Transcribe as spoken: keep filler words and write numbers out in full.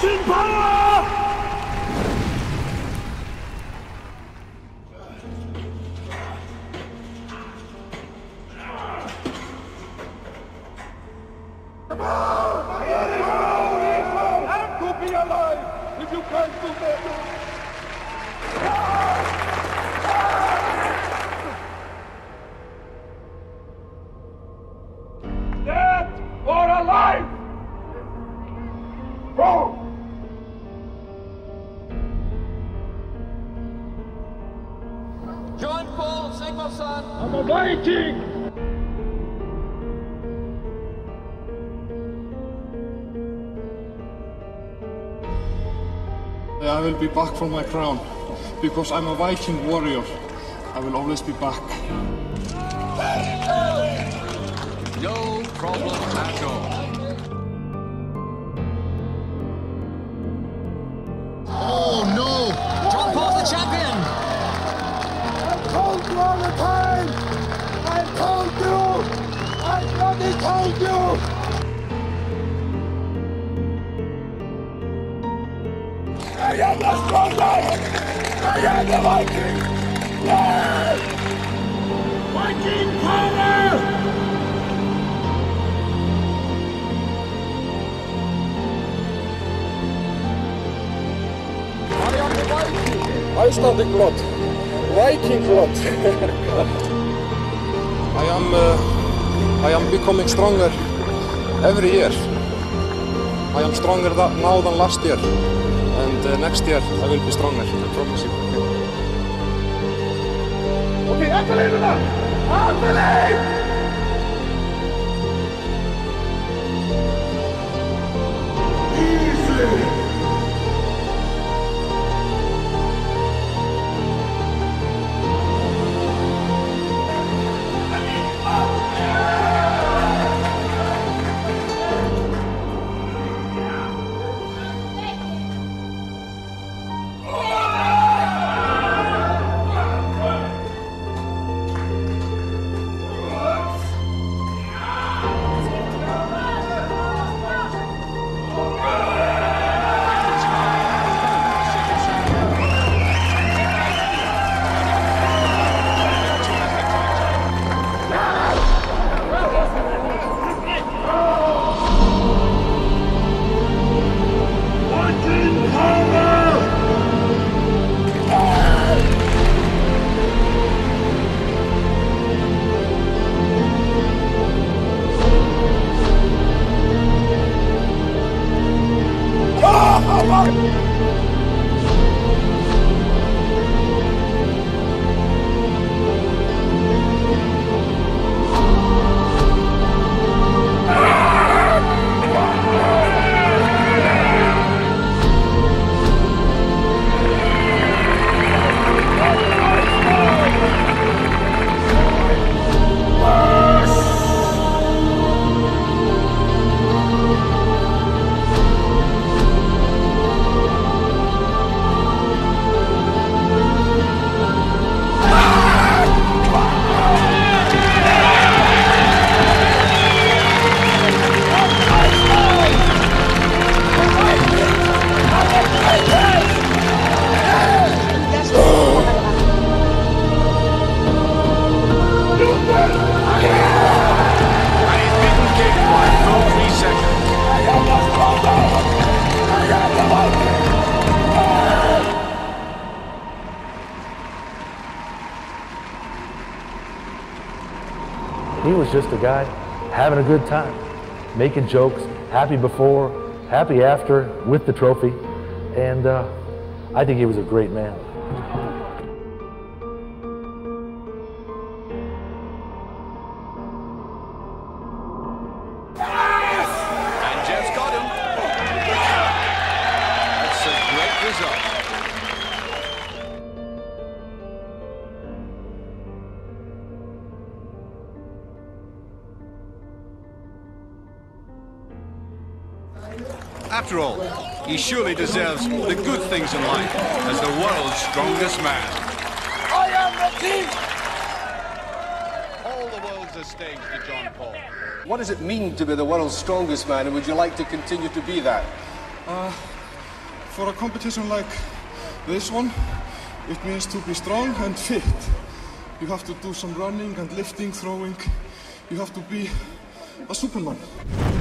Viking power! I'm a Viking! I will be back for my crown, because I'm a Viking warrior. I will always be back. No problem at all. I am the strong lion! I am the Viking! Yes! Viking power! I am the Viking! Icelandic blood! Viking blood! I am... Uh, I am becoming stronger every year. I am stronger now than last year. And uh, next year I will be stronger, I promise you. Okay, I believe in that! I believe! Easy! He was just a guy having a good time, making jokes, happy before, happy after, with the trophy, and uh, I think he was a great man. Yes! And Jeff's got him. That's a great result. After all, he surely deserves the good things in life as the world's strongest man. I am the king! All the world's a stage to John Paul. What does it mean to be the world's strongest man, and would you like to continue to be that? Uh, for a competition like this one, it means to be strong and fit. You have to do some running and lifting, throwing. You have to be a superman.